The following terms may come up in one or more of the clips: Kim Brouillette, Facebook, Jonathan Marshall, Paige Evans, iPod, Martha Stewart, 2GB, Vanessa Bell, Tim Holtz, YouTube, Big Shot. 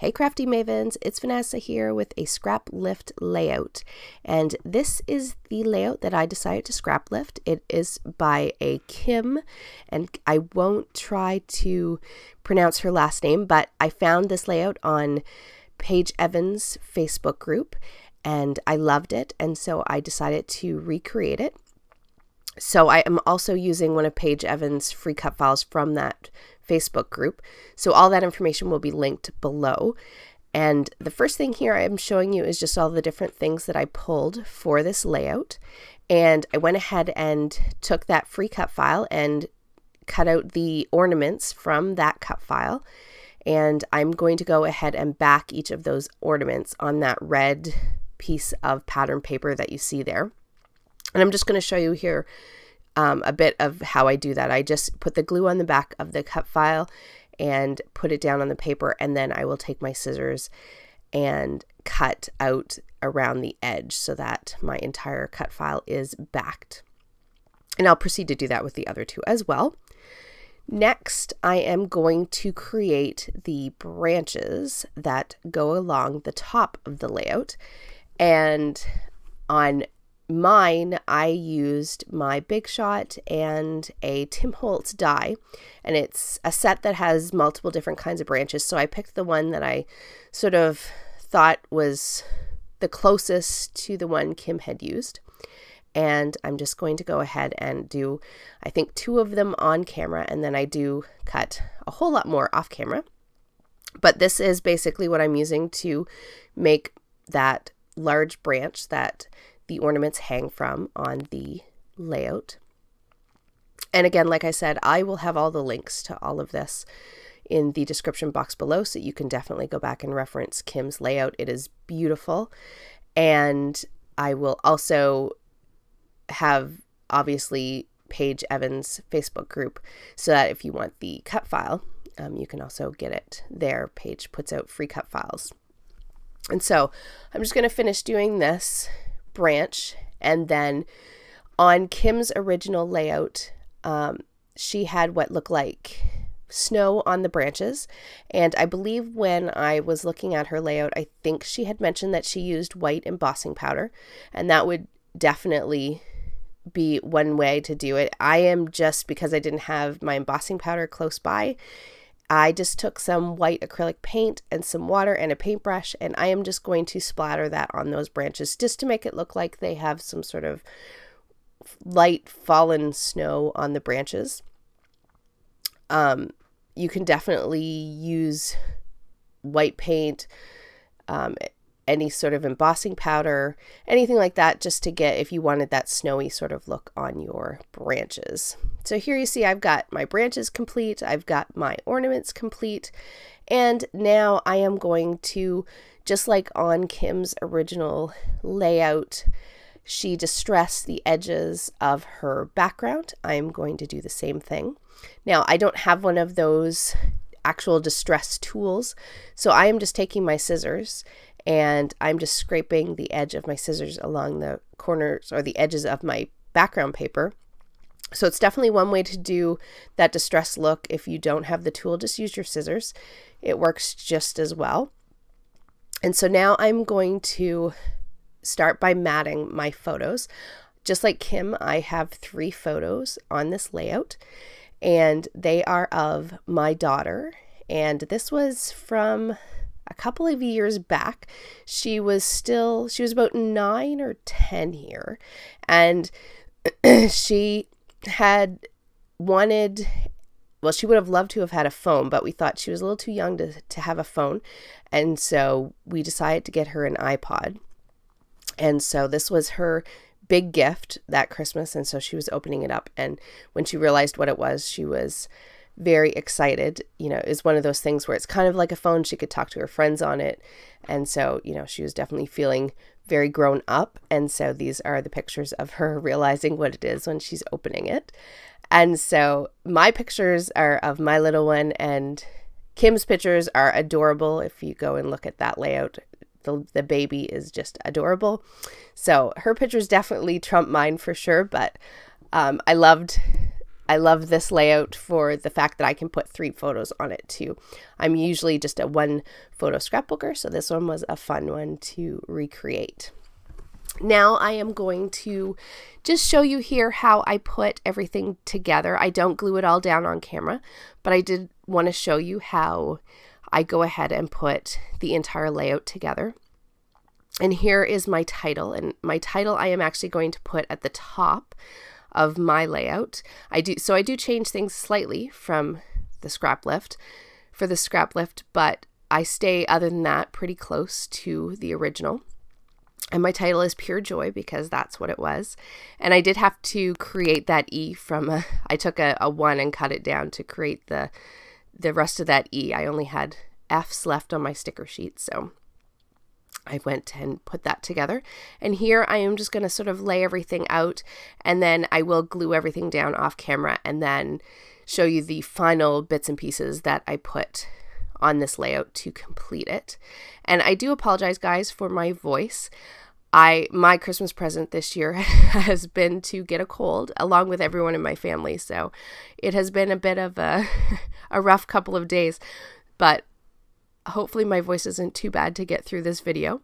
Hey Crafty Mavens, it's Vanessa here with a scrap lift layout, and this is the layout that I decided to scrap lift. It is by a Kim, and I won't try to pronounce her last name, but I found this layout on Paige Evans' Facebook group and I loved it, and so I decided to recreate it. So I am also using one of Paige Evans' free cut files from that Facebook group. So all that information will be linked below. And the first thing here I'm showing you is just all the different things that I pulled for this layout. And I went ahead and took that free cut file and cut out the ornaments from that cut file. And I'm going to go ahead and back each of those ornaments on that red piece of pattern paper that you see there. And I'm just going to show you here a bit of how I do that. I just put the glue on the back of the cut file and put it down on the paper, and then I will take my scissors and cut out around the edge so that my entire cut file is backed. And I'll proceed to do that with the other two as well. Next, I am going to create the branches that go along the top of the layout, and on mine, I used my Big Shot and a Tim Holtz die, and it's a set that has multiple different kinds of branches, so I picked the one that I sort of thought was the closest to the one Kim had used. And I'm just going to go ahead and do, I think, two of them on camera, and then I do cut a whole lot more off camera. But this is basically what I'm using to make that large branch that the ornaments hang from on the layout. And again, like I said, I will have all the links to all of this in the description box below, so you can definitely go back and reference Kim's layout. It is beautiful. And I will also have, obviously, Paige Evans' Facebook group, so that if you want the cut file, you can also get it there. Paige puts out free cut files. And so I'm just going to finish doing this branch, and then on Kim's original layout, she had what looked like snow on the branches, and I believe when I was looking at her layout, I think she had mentioned that she used white embossing powder, and that would definitely be one way to do it. I am just, because I didn't have my embossing powder close by, I just took some white acrylic paint and some water and a paintbrush, and I am just going to splatter that on those branches just to make it look like they have some sort of light fallen snow on the branches. You can definitely use white paint, any sort of embossing powder, anything like that, just to get, if you wanted that snowy sort of look on your branches. So here you see I've got my branches complete, I've got my ornaments complete, and now I am going to, just like on Kim's original layout, she distressed the edges of her background. I'm going to do the same thing. Now, I don't have one of those actual distress tools, so I am just taking my scissors and I'm just scraping the edge of my scissors along the corners or the edges of my background paper. So it's definitely one way to do that distressed look. If you don't have the tool, just use your scissors. It works just as well. And so now I'm going to start by matting my photos. Just like Kim, I have 3 photos on this layout, and they are of my daughter. And this was from a couple of years back. She was about 9 or 10 here, and she had wanted, well, she would have loved to have had a phone, but we thought she was a little too young to have a phone, and so we decided to get her an iPod. And so this was her big gift that Christmas, and so she was opening it up, and when she realized what it was, she was very excited. You know, is one of those things where it's kind of like a phone. She could talk to her friends on it. And so, you know, she was definitely feeling very grown up. And so these are the pictures of her realizing what it is when she's opening it. And so my pictures are of my little one, and Kim's pictures are adorable. If you go and look at that layout, the baby is just adorable. So her pictures definitely trump mine for sure. But I loved I love this layout for the fact that I can put 3 photos on it too. I'm usually just a 1 photo scrapbooker, so this one was a fun one to recreate. Now I am going to just show you here how I put everything together. I don't glue it all down on camera, but I did want to show you how I go ahead and put the entire layout together. And here is my title, and my title I am actually going to put at the top of my layout. I do change things slightly from the scrap lift for the scrap lift, but I stay other than that pretty close to the original. And my title is Pure Joy because that's what it was. And I did have to create that E from I took a 1 and cut it down to create the rest of that E. I only had F's left on my sticker sheet, so I went and put that together. And here I am just going to sort of lay everything out, and then I will glue everything down off camera and then show you the final bits and pieces that I put on this layout to complete it. And I do apologize, guys, for my voice. My Christmas present this year has been to get a cold, along with everyone in my family, so it has been a bit of a rough couple of days, but hopefully my voice isn't too bad to get through this video.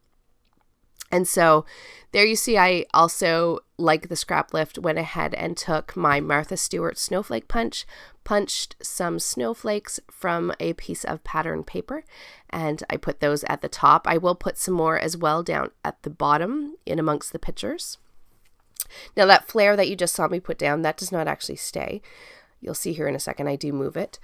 And so there you see, I also, like the scrap lift, went ahead and took my Martha Stewart snowflake punch, punched some snowflakes from a piece of pattern paper, and I put those at the top. I will put some more as well down at the bottom in amongst the pictures. Now that flare that you just saw me put down, that does not actually stay. You'll see here in a second, I do move it.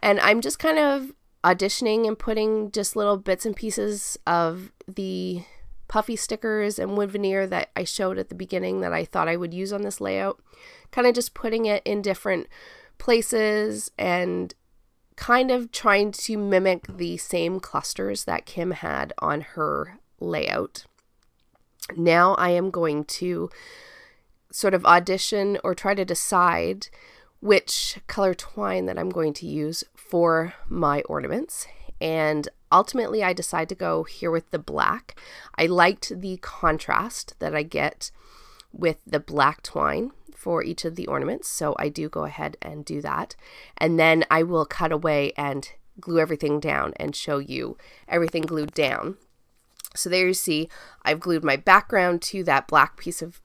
And I'm just kind of auditioning and putting just little bits and pieces of the puffy stickers and wood veneer that I showed at the beginning that I thought I would use on this layout, kind of just putting it in different places and kind of trying to mimic the same clusters that Kim had on her layout. Now I am going to sort of audition or try to decide which color twine that I'm going to use for my ornaments, and ultimately I decide to go here with the black. I liked the contrast that I get with the black twine for each of the ornaments, so I do go ahead and do that, and then I will cut away and glue everything down and show you everything glued down. So there you see, I've glued my background to that black piece of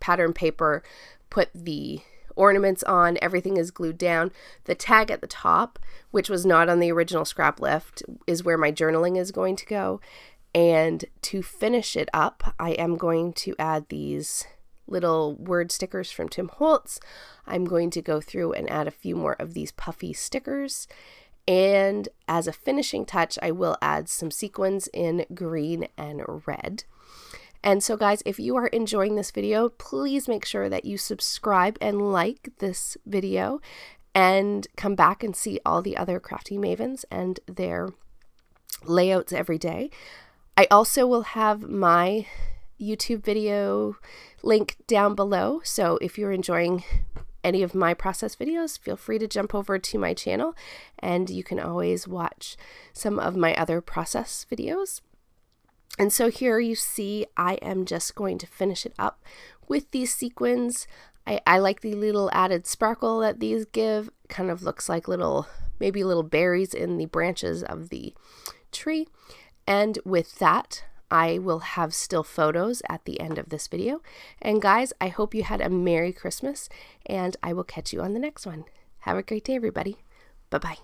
pattern paper, put the ornaments on, everything is glued down. The tag at the top, which was not on the original scrap lift, is where my journaling is going to go. And to finish it up, I am going to add these little word stickers from Tim Holtz. I'm going to go through and add a few more of these puffy stickers. And as a finishing touch, I will add some sequins in green and red. And so guys, if you are enjoying this video, please make sure that you subscribe and like this video and come back and see all the other crafty mavens and their layouts every day. I also will have my YouTube video link down below. So if you're enjoying any of my process videos, feel free to jump over to my channel and you can always watch some of my other process videos. And so here you see, I am just going to finish it up with these sequins. I like the little added sparkle that these give. Kind of looks like little, maybe little berries in the branches of the tree. And with that, I will have still photos at the end of this video. And guys, I hope you had a Merry Christmas, and I will catch you on the next one. Have a great day, everybody. Bye-bye.